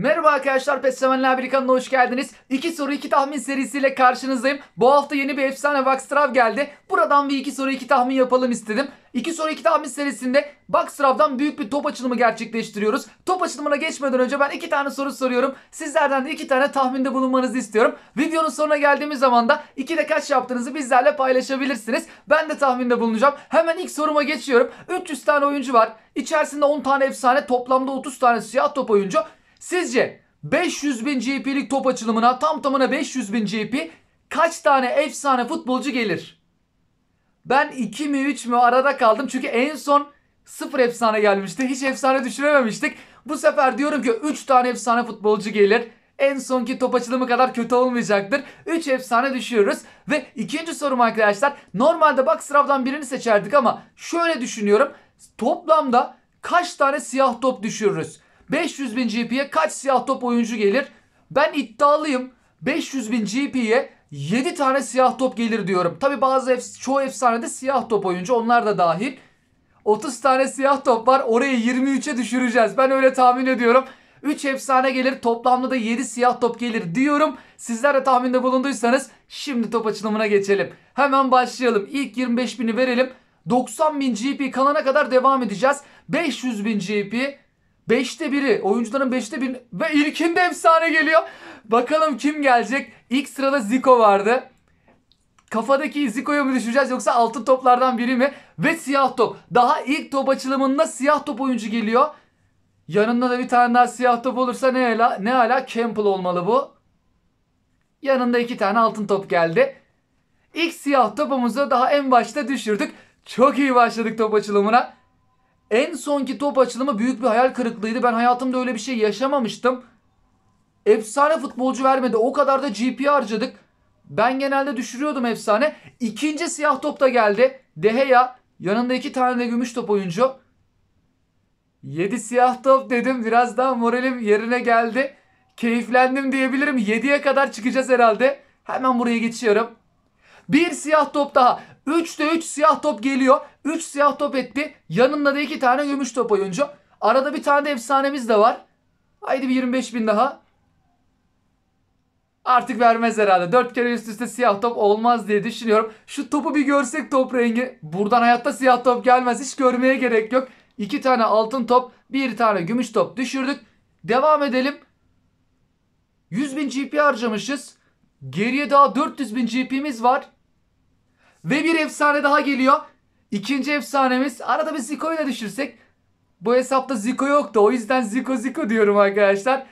Merhaba arkadaşlar, PES sevenler bir kanalına hoş geldiniz. 2 soru 2 tahmin serisiyle karşınızdayım. Bu hafta yeni bir efsane Vaxtrav geldi. Buradan bir 2 soru 2 tahmin yapalım istedim. 2 soru 2 tahmin serisinde Vaxtrav'dan büyük bir top açılımı gerçekleştiriyoruz. Top açılımına geçmeden önce ben 2 tane soru soruyorum. Sizlerden de 2 tane tahminde bulunmanızı istiyorum. Videonun sonuna geldiğimiz zaman da 2'de kaç yaptığınızı bizlerle paylaşabilirsiniz. Ben de tahminde bulunacağım. Hemen ilk soruma geçiyorum. 300 tane oyuncu var. İçerisinde 10 tane efsane, toplamda 30 tane siyah top oyuncu. Sizce 500.000 GP'lik top açılımına, tam tamına 500.000 GP, kaç tane efsane futbolcu gelir? Ben 2 mi 3 mü arada kaldım. Çünkü en son 0 efsane gelmişti. Hiç efsane düşürememiştik. Bu sefer diyorum ki 3 tane efsane futbolcu gelir. En sonki top açılımı kadar kötü olmayacaktır. 3 efsane düşüyoruz. Ve ikinci sorum arkadaşlar. Normalde bak sıradan birini seçerdik ama şöyle düşünüyorum. Toplamda kaç tane siyah top düşürürüz? 500.000 GP'ye kaç siyah top oyuncu gelir? Ben iddialıyım. 500.000 GP'ye 7 tane siyah top gelir diyorum. Tabi çoğu efsanede siyah top oyuncu, onlar da dahil. 30 tane siyah top var. Orayı 23'e düşüreceğiz. Ben öyle tahmin ediyorum. 3 efsane gelir. Toplamda da 7 siyah top gelir diyorum. Sizler de tahminde bulunduysanız şimdi top açılımına geçelim. Hemen başlayalım. İlk 25.000'i verelim. 90.000 GP kalana kadar devam edeceğiz. 500.000 GP, 5'te biri. Oyuncuların 5'te biri. Ve ilkinde efsane geliyor. Bakalım kim gelecek? İlk sırada Zico vardı. Kafadaki Zico'ya mı düşeceğiz yoksa altın toplardan biri mi? Ve siyah top. Daha ilk top açılımında siyah top oyuncu geliyor. Yanında da bir tane daha siyah top olursa ne ala Campbell olmalı bu. Yanında 2 tane altın top geldi. İlk siyah topumuzu daha en başta düşürdük. Çok iyi başladık top açılımına. En sonki top açılımı büyük bir hayal kırıklığıydı. Ben hayatımda öyle bir şey yaşamamıştım. Efsane futbolcu vermedi. O kadar da GP harcadık. Ben genelde düşürüyordum efsane. İkinci siyah top da geldi. Deheya. Yanında 2 tane de gümüş top oyuncu. 7 siyah top dedim. Biraz daha moralim yerine geldi. Keyiflendim diyebilirim. 7'ye kadar çıkacağız herhalde. Hemen buraya geçiyorum. Bir siyah top daha. 3'te 3 siyah top geliyor. 3 siyah top etti. Yanında da 2 tane gümüş top oyuncu. Arada bir tane de efsanemiz de var. Haydi bir 25.000 daha. Artık vermez herhalde. 4 kere üst üste siyah top olmaz diye düşünüyorum. Şu topu bir görsek, top rengi. Buradan hayatta siyah top gelmez. Hiç görmeye gerek yok. 2 tane altın top, 1 tane gümüş top düşürdük. Devam edelim. 100.000 GP harcamışız. Geriye daha 400.000 GP'miz var. Ve bir efsane daha geliyor. İkinci efsanemiz. Arada bir Zico'yu da düşürsek. Bu hesapta Zico yoktu. O yüzden Zico diyorum arkadaşlar.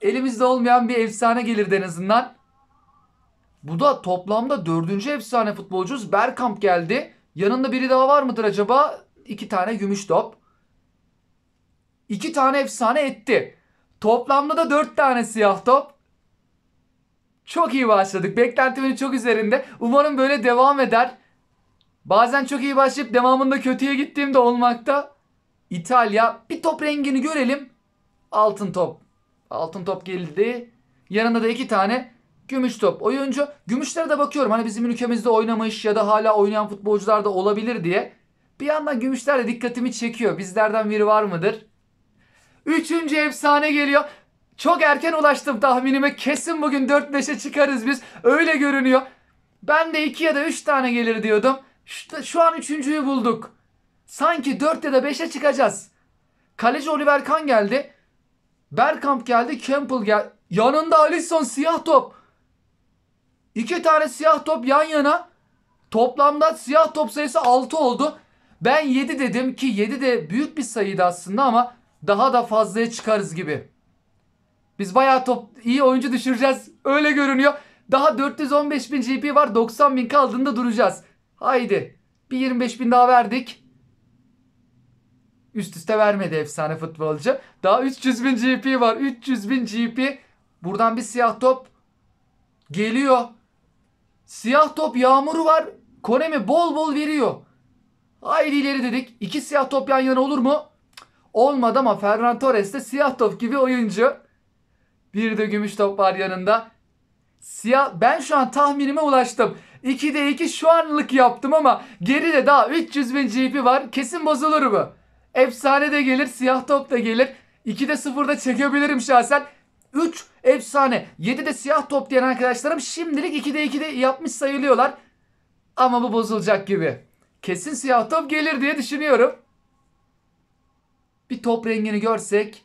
Elimizde olmayan bir efsane gelir en azından. Bu da toplamda 4. efsane futbolcumuz. Bergkamp geldi. Yanında biri daha var mıdır acaba? 2 tane gümüş top. 2 tane efsane etti. Toplamda da 4 tane siyah top. Çok iyi başladık. Beklentimin çok üzerinde. Umarım böyle devam eder. Bazen çok iyi başlayıp devamında kötüye gittiğimde olmakta. İtalya. Bir top rengini görelim. Altın top. Altın top geldi. Yanında da 2 tane gümüş top oyuncu. Gümüşlere de bakıyorum. Hani bizim ülkemizde oynamış ya da hala oynayan futbolcular da olabilir diye. Bir yandan gümüşler de dikkatimi çekiyor. Bizlerden biri var mıdır? 3. efsane geliyor. Çok erken ulaştım tahminime. Kesin bugün 4-5'e çıkarız biz. Öyle görünüyor. Ben de 2 ya da 3 tane gelir diyordum. Şu an 3.'yü bulduk. Sanki 4 ya da 5'e çıkacağız. Kaleci Oliver Kahn geldi. Bergkamp geldi. Campbell geldi. Yanında Alisson, siyah top. 2 tane siyah top yan yana. Toplamda siyah top sayısı 6 oldu. Ben 7 dedim ki 7 de büyük bir sayıydı aslında ama daha da fazlaya çıkarız gibi. Biz bayağı iyi oyuncu düşüreceğiz. Öyle görünüyor. Daha 415.000 GP var. 90.000 kaldığında duracağız. Haydi. Bir 25.000 daha verdik. Üst üste vermedi efsane futbolcu. Daha 300.000 GP var. 300.000 GP. Buradan bir siyah top geliyor. Siyah top yağmuru var. KONAMI bol bol veriyor. Haydi ileri dedik. 2 siyah top yan yana olur mu? Olmadı ama Ferran Torres de siyah top gibi oyuncu. Bir de gümüş top var yanında. Siyah. Ben şu an tahminime ulaştım. 2'de 2 şu anlık yaptım ama geride daha 300.000 GP var. Kesin bozulur bu. Efsane de gelir, siyah top da gelir. 2'de 0'da çekebilirim şahsen. 3 efsane. 7'de siyah top diyen arkadaşlarım şimdilik 2'de 2'de yapmış sayılıyorlar. Ama bu bozulacak gibi. Kesin siyah top gelir diye düşünüyorum. Bir top rengini görsek.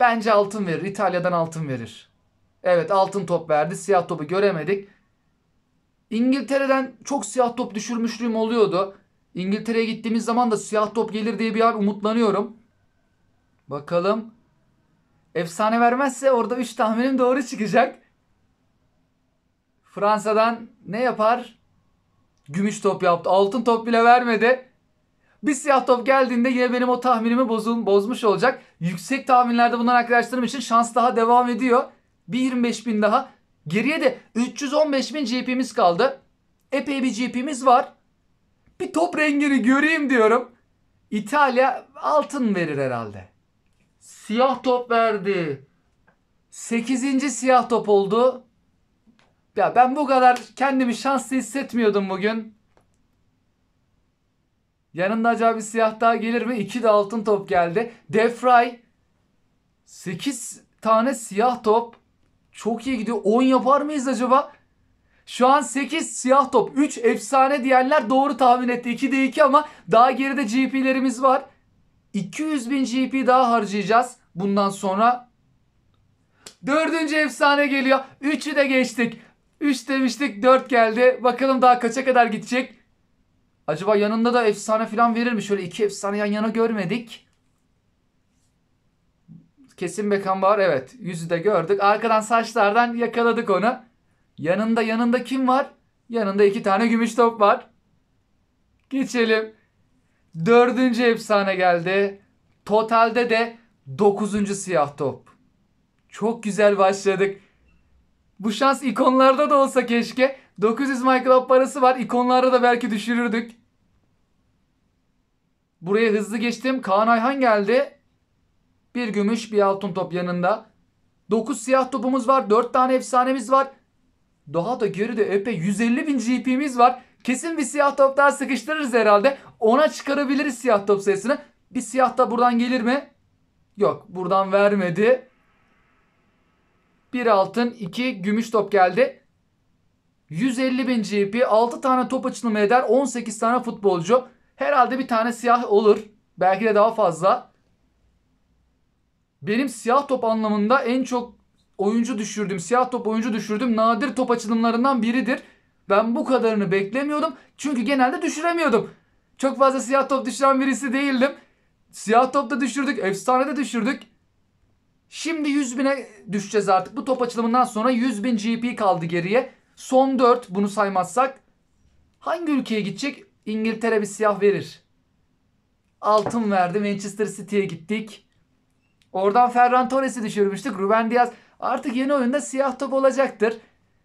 Bence altın verir. İtalya'dan altın verir. Evet, altın top verdi. Siyah topu göremedik. İngiltere'den çok siyah top düşürmüşlüğüm oluyordu. İngiltere'ye gittiğimiz zaman da siyah top gelir diye bir an umutlanıyorum. Bakalım. Efsane vermezse orada 3 tahminim doğru çıkacak. Fransa'dan ne yapar? Gümüş top yaptı. Altın top bile vermedi. Bir siyah top geldiğinde yine benim o tahminimi bozmuş olacak. Yüksek tahminlerde bulunan arkadaşlarım için şans daha devam ediyor. Bir 25 bin daha. Geriye de 315 bin GP'miz kaldı. Epey bir GP'miz var. Bir top rengini göreyim diyorum. İtalya altın verir herhalde. Siyah top verdi. 8. siyah top oldu. Ya ben bu kadar kendimi şanslı hissetmiyordum bugün. Yanında acaba bir siyah daha gelir mi? 2 de altın top geldi. Defray 8 tane siyah top. Çok iyi gidiyor. 10 yapar mıyız acaba? Şu an 8 siyah top. 3 efsane diyenler doğru tahmin etti. 2'de 2 ama daha geride GP'lerimiz var. 200 bin GP daha harcayacağız. Bundan sonra 4. efsane geliyor. 3'ü de geçtik. 3 demiştik, 4 geldi. Bakalım daha kaça kadar gidecek. Acaba yanında da efsane falan verir mi? Şöyle 2 efsane yan yana görmedik. Kesin Beckenbauer, evet. Yüzü de gördük. Arkadan saçlardan yakaladık onu. Yanında kim var? Yanında 2 tane gümüş top var. Geçelim. 4. efsane geldi. Totalde de 9. siyah top. Çok güzel başladık. Bu şans ikonlarda da olsa keşke. 900 MyClub parası var. İkonlarda da belki düşürürdük. Buraya hızlı geçtim. Kaan Ayhan geldi. Bir gümüş, bir altın top yanında. 9 siyah topumuz var. 4 tane efsanemiz var. Daha da geride epey 150 bin GP'miz var. Kesin bir siyah top daha sıkıştırırız herhalde. 10'a çıkarabiliriz siyah top sayısını. Bir siyah da buradan gelir mi? Yok, buradan vermedi. Bir altın, 2 gümüş top geldi. 150 bin GP, 6 tane top açılımı eder, 18 tane futbolcu. Herhalde bir tane siyah olur. Belki de daha fazla. Benim siyah top anlamında en çok siyah top oyuncu düşürdüğüm nadir top açılımlarından biridir. Ben bu kadarını beklemiyordum. Çünkü genelde düşüremiyordum. Çok fazla siyah top düşüren birisi değildim. Siyah top da düşürdük, efsane de düşürdük. Şimdi 100.000'e düşeceğiz artık. Bu top açılımından sonra 100.000 GP kaldı geriye. Son 4, bunu saymazsak. Hangi ülkeye gidecek? İngiltere bir siyah verir. Altın verdi. Manchester City'ye gittik. Oradan Ferran Torres'i düşürmüştük. Ruben Dias artık yeni oyunda siyah top olacaktır.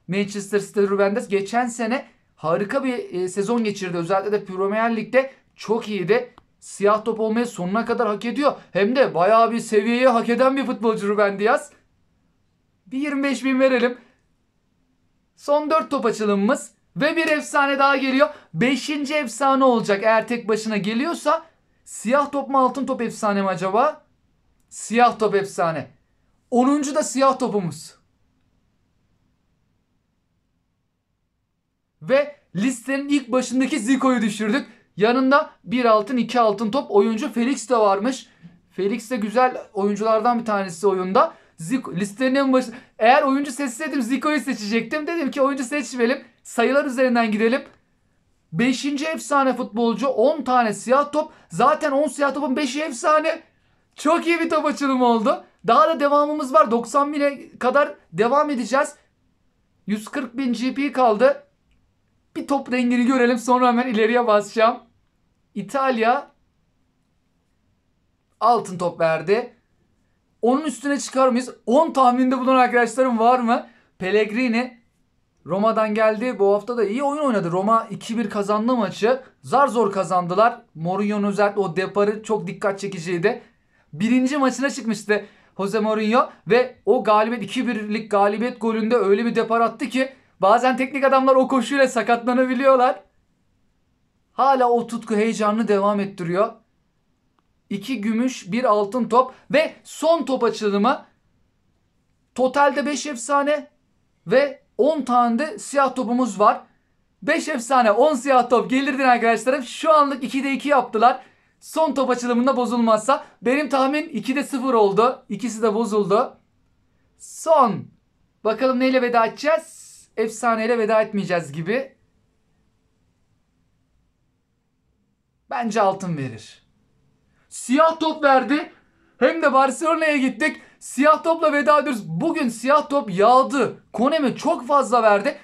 Manchester City Ruben Dias geçen sene harika bir sezon geçirdi. Özellikle de Premier Lig'de çok iyiydi. Siyah top olmayı sonuna kadar hak ediyor. Hem de bayağı bir seviyeyi hak eden bir futbolcu Ruben Dias. Bir 25 bin verelim. Son 4 top açılımımız ve bir efsane daha geliyor. 5. efsane olacak eğer tek başına geliyorsa. Siyah top mu altın top efsane mi acaba? Siyah top efsane. 10. da siyah topumuz. Ve listenin ilk başındaki Zico'yu düşürdük. Yanında 1 altın 2 altın top oyuncu Felix de varmış. Felix de güzel oyunculardan bir tanesi oyunda. Zico listenin en başı. Eğer oyuncu seçseydim Zico'yu seçecektim. Dedim ki oyuncu seçmeyelim. Sayılar üzerinden gidelim. 5. efsane futbolcu. 10 tane siyah top. Zaten 10 siyah topun 5'i efsane. Çok iyi bir top açılımı oldu. Daha da devamımız var. 90.000'e kadar devam edeceğiz. 140.000 GP kaldı. Bir top rengini görelim. Sonra hemen ileriye basacağım. İtalya altın top verdi. Onun üstüne çıkar mıyız? 10 tahminde bulunan arkadaşlarım var mı? Pellegrini Roma'dan geldi. Bu hafta da iyi oyun oynadı. Roma 2-1 kazandı maçı. Zar zor kazandılar. Mourinho'nun özellikle o deparı çok dikkat çekiciydi. 1. maçına çıkmıştı Jose Mourinho ve o galibiyet 2-1'lik galibiyet golünde öyle bir depar attı ki bazen teknik adamlar o koşuyla sakatlanabiliyorlar. Hala o tutku heyecanını devam ettiriyor. 2 gümüş, 1 altın top ve son top açılımı totalde 5 efsane ve 10 tane de siyah topumuz var. 5 efsane 10 siyah top gelirdin arkadaşlarım. Şu anlık 2'de 2 yaptılar. Son top açılımında bozulmazsa. Benim tahmin 2'de 0 oldu. İkisi de bozuldu. Son. Bakalım neyle veda edeceğiz? Efsaneyle veda etmeyeceğiz gibi. Bence altın verir. Siyah top verdi. Hem de Barcelona'ya gittik. Siyah topla veda ediyoruz. Bugün siyah top yağdı. Konami çok fazla verdi.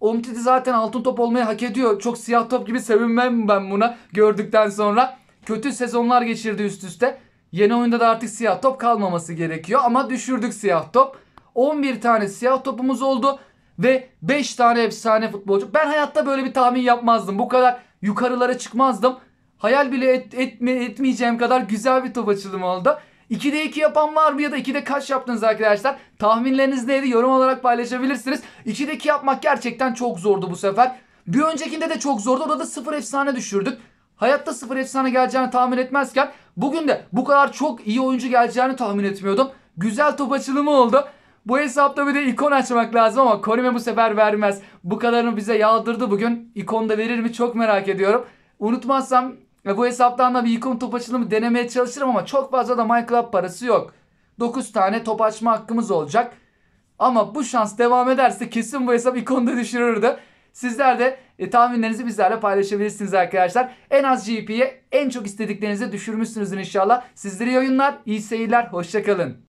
Umtiti zaten altın top olmayı hak ediyor. Çok siyah top gibi sevinmem ben buna gördükten sonra. Kötü sezonlar geçirdi üst üste. Yeni oyunda da artık siyah top kalmaması gerekiyor. Ama düşürdük siyah top. 11 tane siyah topumuz oldu. Ve 5 tane efsane futbolcu. Ben hayatta böyle bir tahmin yapmazdım. Bu kadar yukarılara çıkmazdım. Hayal bile etmeyeceğim kadar güzel bir top açılımı oldu. 2'de 2 yapan var mı ya da 2'de kaç yaptınız arkadaşlar? Tahminleriniz neydi? Yorum olarak paylaşabilirsiniz. 2'de 2 yapmak gerçekten çok zordu bu sefer. Bir öncekinde de çok zordu. Orada 0 efsane düşürdük. Hayatta 0 efsane geleceğini tahmin etmezken bugün de bu kadar çok iyi oyuncu geleceğini tahmin etmiyordum. Güzel top açılımı oldu. Bu hesapta bir de ikon açmak lazım ama Konami bu sefer vermez. Bu kadarını bize yağdırdı bugün. İkon da verir mi çok merak ediyorum. Unutmazsam bu hesaptan da bir ikon top açılımı denemeye çalışırım ama çok fazla da MyClub parası yok. 9 tane top açma hakkımız olacak. Ama bu şans devam ederse kesin bu hesap ikonda düşürürdü. Sizler de tahminlerinizi bizlerle paylaşabilirsiniz arkadaşlar. En az GP'ye en çok istediklerinizi düşürmüşsünüzdür inşallah. Sizleri iyi oyunlar, iyi seyirler, hoşçakalın.